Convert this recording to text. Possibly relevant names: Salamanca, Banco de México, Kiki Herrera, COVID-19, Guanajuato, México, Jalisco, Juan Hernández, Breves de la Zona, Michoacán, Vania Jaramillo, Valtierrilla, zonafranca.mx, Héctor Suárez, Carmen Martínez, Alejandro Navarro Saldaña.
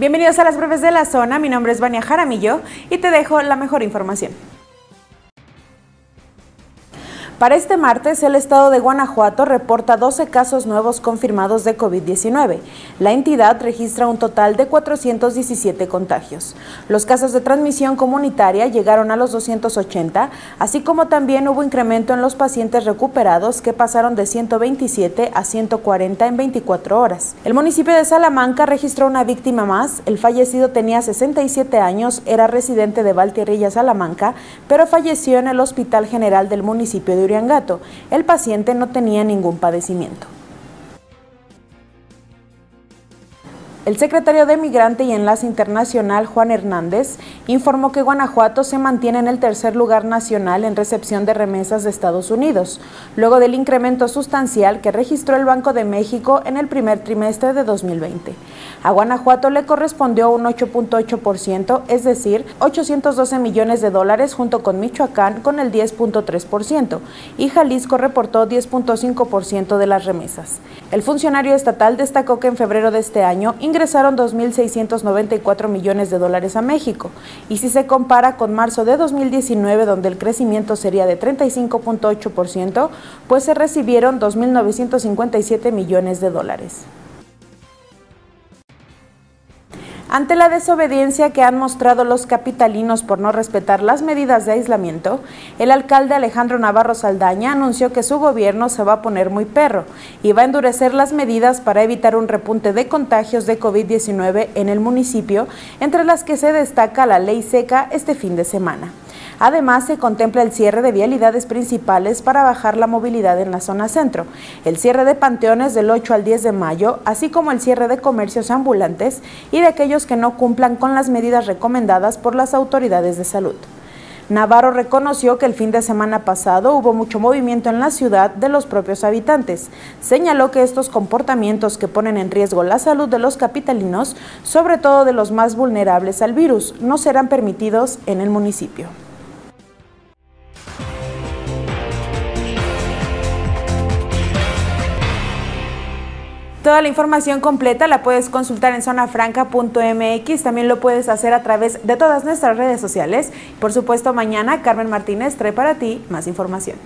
Bienvenidos a las breves de la zona, mi nombre es Vania Jaramillo y te dejo la mejor información. Para este martes, el estado de Guanajuato reporta 12 casos nuevos confirmados de COVID-19. La entidad registra un total de 417 contagios. Los casos de transmisión comunitaria llegaron a los 280, así como también hubo incremento en los pacientes recuperados que pasaron de 127 a 140 en 24 horas. El municipio de Salamanca registró una víctima más. El fallecido tenía 67 años, era residente de Valtierrilla, Salamanca, pero falleció en el Hospital General del municipio de Gato. El paciente no tenía ningún padecimiento. El secretario de Migrante y Enlace Internacional, Juan Hernández, informó que Guanajuato se mantiene en el tercer lugar nacional en recepción de remesas de Estados Unidos, luego del incremento sustancial que registró el Banco de México en el primer trimestre de 2020. A Guanajuato le correspondió un 8.8%, es decir, 812 millones de dólares junto con Michoacán con el 10.3% y Jalisco reportó 10.5% de las remesas. El funcionario estatal destacó que en febrero de este año ingresaron 2.694 millones de dólares a México, y si se compara con marzo de 2019, donde el crecimiento sería de 35.8%, pues se recibieron 2.957 millones de dólares. Ante la desobediencia que han mostrado los capitalinos por no respetar las medidas de aislamiento, el alcalde Alejandro Navarro Saldaña anunció que su gobierno se va a poner muy perro y va a endurecer las medidas para evitar un repunte de contagios de COVID-19 en el municipio, entre las que se destaca la ley seca este fin de semana. Además, se contempla el cierre de vialidades principales para bajar la movilidad en la zona centro, el cierre de panteones del 8 al 10 de mayo, así como el cierre de comercios ambulantes y de aquellos que no cumplan con las medidas recomendadas por las autoridades de salud. Navarro reconoció que el fin de semana pasado hubo mucho movimiento en la ciudad de los propios habitantes. Señaló que estos comportamientos que ponen en riesgo la salud de los capitalinos, sobre todo de los más vulnerables al virus, no serán permitidos en el municipio. Toda la información completa la puedes consultar en zonafranca.mx, también lo puedes hacer a través de todas nuestras redes sociales. Por supuesto, mañana Carmen Martínez trae para ti más información.